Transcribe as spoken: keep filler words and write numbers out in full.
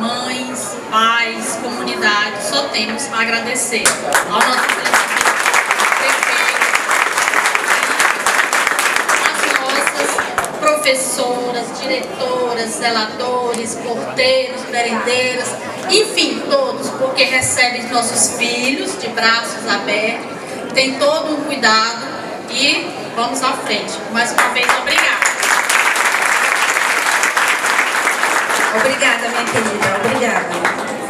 mães, pais, comunidade, só temos para agradecer ao nosso prefeito, às nossas professoras, diretoras, zeladores, porteiros, merendeiras, enfim, todos, porque recebem nossos filhos de braços abertos, tem todo um cuidado e vamos à frente. Mais uma vez, obrigada. Obrigada, minha querida. Obrigada.